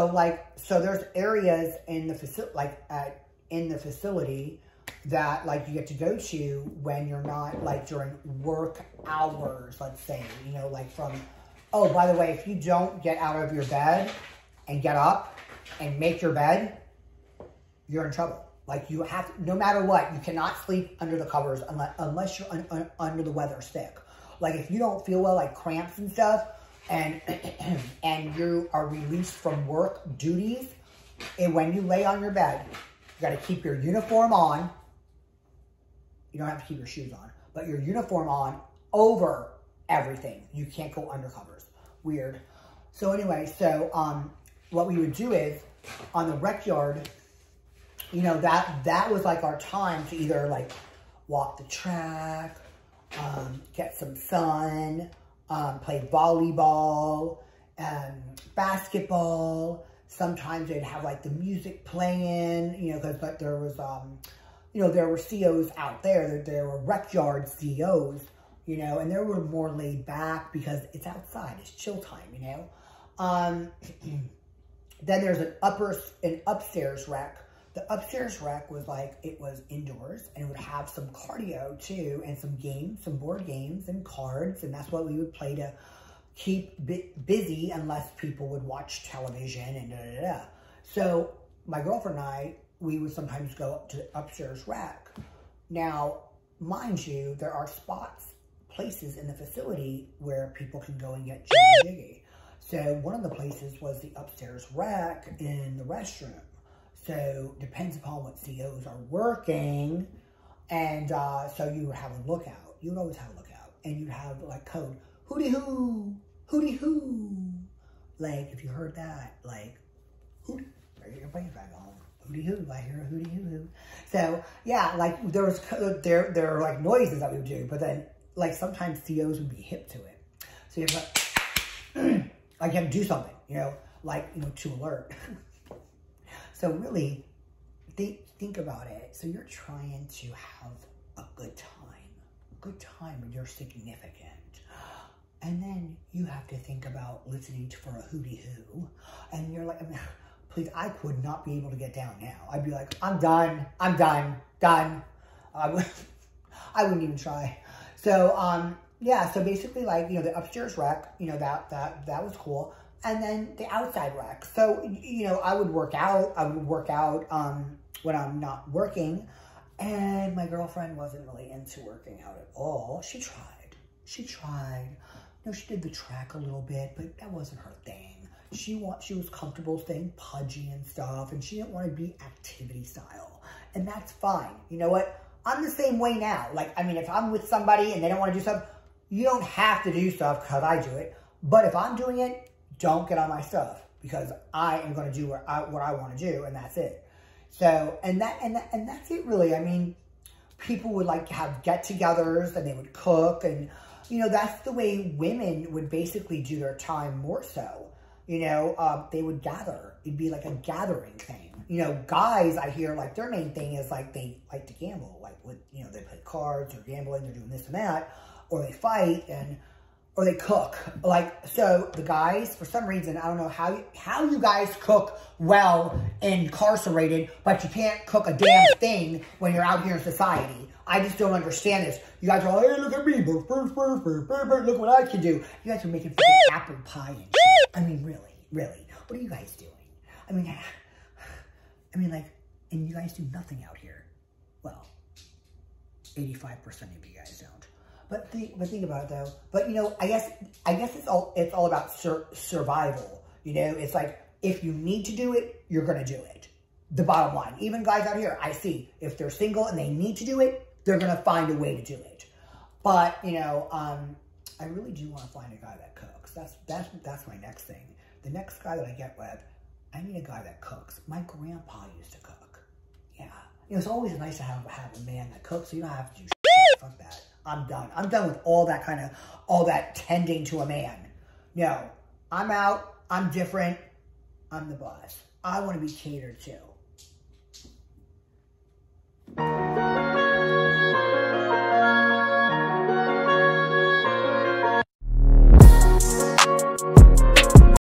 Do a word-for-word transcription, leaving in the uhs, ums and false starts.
So like, so there's areas in the facility, like at, in the facility that like you get to go to when you're not like during work hours, let's say, you know, like from, oh, by the way, if you don't get out of your bed and get up and make your bed, you're in trouble. Like you have, no matter what, you cannot sleep under the covers unless, unless you're un, un, under the weather sick. Like if you don't feel well, like cramps and stuff, and and you are released from work duties, and when you lay on your bed, you got to keep your uniform on. You don't have to keep your shoes on, but your uniform on over everything. You can't go under covers. Weird. So anyway, so um, what we would do is on the rec yard, you know, that that was like our time to either like walk the track, um, get some sun, Um, play volleyball, um, basketball. Sometimes they'd have like the music playing, you know, because like, there was, um, you know, there were C Os out there. There, there were rec yard C Os, you know, and they were more laid back because it's outside. It's chill time, you know. Um, then there's an upper, an upstairs rec. The upstairs rec was like, it was indoors and it would have some cardio too and some games, some board games and cards. And that's what we would play to keep busy unless people would watch television and da da da. So my girlfriend and I, we would sometimes go up to the upstairs rec. Now, mind you, there are spots, places in the facility where people can go and get jiggy jiggy. So one of the places was the upstairs rec in the restroom. So, depends upon what C Os are working. And uh, so you would have a lookout. You would always have a lookout. And you'd have, like, code, hooty-hoo, hooty-hoo. Like, if you heard that, like, hooty, bring your brain back on. Hooty-hoo, I hear a hooty-hoo-hoo. So, yeah, like, there was code, there, there were, like, noises that we would do. But then, like, sometimes C Os would be hip to it. So, you'd like, like, you have to do something, you know, like, you know, to alert. So really, think, think about it. So you're trying to have a good time, a good time when you're significant. And then you have to think about listening to for a hooty-hoo. And you're like, I mean, please, I could not be able to get down now. I'd be like, I'm done, I'm done, done. I, would, I wouldn't even try. So um, yeah, so basically like, you know, the upstairs rec, you know, that, that, that was cool. And then the outside rec. So, you know, I would work out. I would work out um, when I'm not working. And my girlfriend wasn't really into working out at all. She tried. She tried. You know, she did the track a little bit, but that wasn't her thing. She, want, she was comfortable staying pudgy and stuff, and she didn't want to be activity style. And that's fine. You know what? I'm the same way now. Like, I mean, if I'm with somebody and they don't want to do stuff, you don't have to do stuff because I do it. But if I'm doing it, don't get on my stuff because I am going to do what I, what I want to do, and that's it. So, and that, and that, and that's it really. I mean, people would like have get-togethers and they would cook, and you know, that's the way women would basically do their time more so. You know, uh, they would gather. It'd be like a gathering thing. You know, guys, I hear like their main thing is like they like to gamble, like with, you know, they play cards or gambling, they're doing this and that, or they fight and. Or they cook. Like, so the guys, for some reason, I don't know how you, how you guys cook well incarcerated, but you can't cook a damn thing when you're out here in society. I just don't understand this. You guys are like, hey, look at me. Look what I can do. You guys are making fucking apple pie and shit. I mean, really, really. What are you guys doing? I mean, I mean, like, and you guys do nothing out here. Well, eighty-five percent of you guys don't. But think, but think about it though. But you know, I guess, I guess it's all, it's all about sur survival. You know, it's like, if you need to do it, you're going to do it. The bottom line, even guys out here, I see if they're single and they need to do it, they're going to find a way to do it. But you know, um, I really do want to find a guy that cooks. That's, that's, that's my next thing. The next guy that I get with, I need a guy that cooks. My grandpa used to cook. Yeah. You know, it's always nice to have, have a man that cooks. So you don't have to do shit. Fuck that. I'm done. I'm done with all that kind of, all that tending to a man. No, I'm out. I'm different. I'm the boss. I want to be catered to.